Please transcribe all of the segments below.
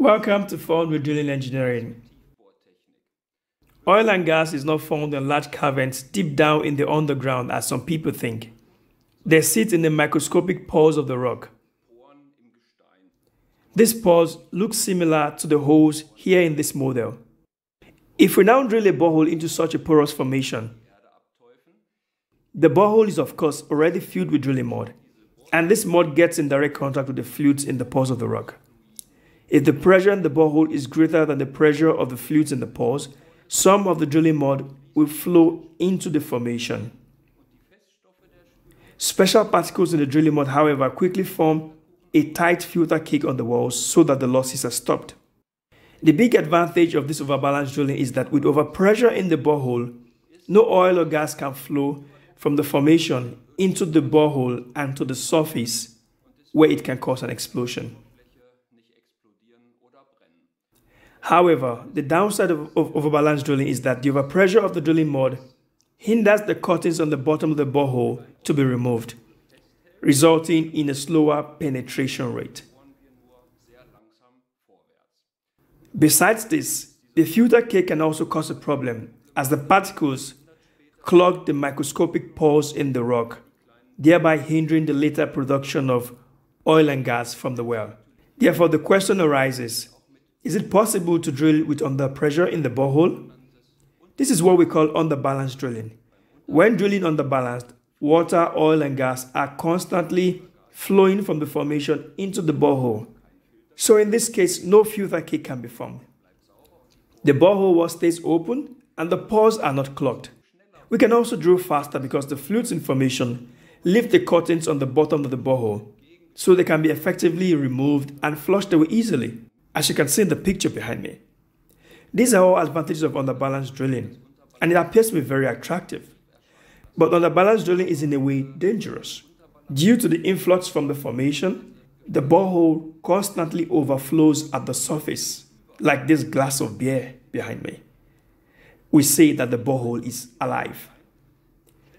Welcome to Fun with Drilling Engineering. Oil and gas is not found in large caverns deep down in the underground as some people think. They sit in the microscopic pores of the rock. These pores look similar to the holes here in this model. If we now drill a borehole into such a porous formation, the borehole is of course already filled with drilling mud, and this mud gets in direct contact with the fluids in the pores of the rock. If the pressure in the borehole is greater than the pressure of the fluids in the pores, some of the drilling mud will flow into the formation. Special particles in the drilling mud, however, quickly form a tight filter cake on the walls so that the losses are stopped. The big advantage of this overbalance drilling is that with overpressure in the borehole, no oil or gas can flow from the formation into the borehole and to the surface where it can cause an explosion. However, the downside of overbalance drilling is that the overpressure of the drilling mud hinders the cuttings on the bottom of the borehole to be removed, resulting in a slower penetration rate. Besides this, the filter cake can also cause a problem, as the particles clog the microscopic pores in the rock, thereby hindering the later production of oil and gas from the well. Therefore, the question arises: is it possible to drill with under pressure in the borehole? This is what we call underbalance drilling. When drilling underbalanced, water, oil and gas are constantly flowing from the formation into the borehole. So in this case, no filter cake can be formed. The borehole wall stays open and the pores are not clogged. We can also drill faster because the fluids in formation leave the cuttings on the bottom of the borehole, so they can be effectively removed and flushed away easily, as you can see in the picture behind me. These are all advantages of underbalance drilling, and it appears to be very attractive. But underbalance drilling is in a way dangerous. Due to the influx from the formation, the borehole constantly overflows at the surface, like this glass of beer behind me. We say that the borehole is alive.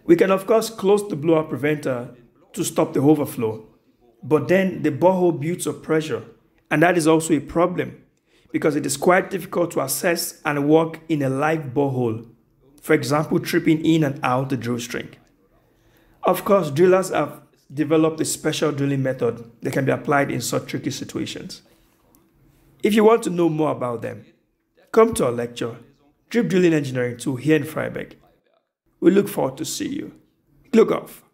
We can of course close the blowout preventer to stop the overflow, but then the borehole builds up pressure, and that is also a problem because it is quite difficult to assess and work in a live borehole, for example, tripping in and out the drill string. Of course, drillers have developed a special drilling method that can be applied in such tricky situations. If you want to know more about them, come to our lecture, Drip Drilling Engineering 2 here in Freiberg. We look forward to see you. Glück auf!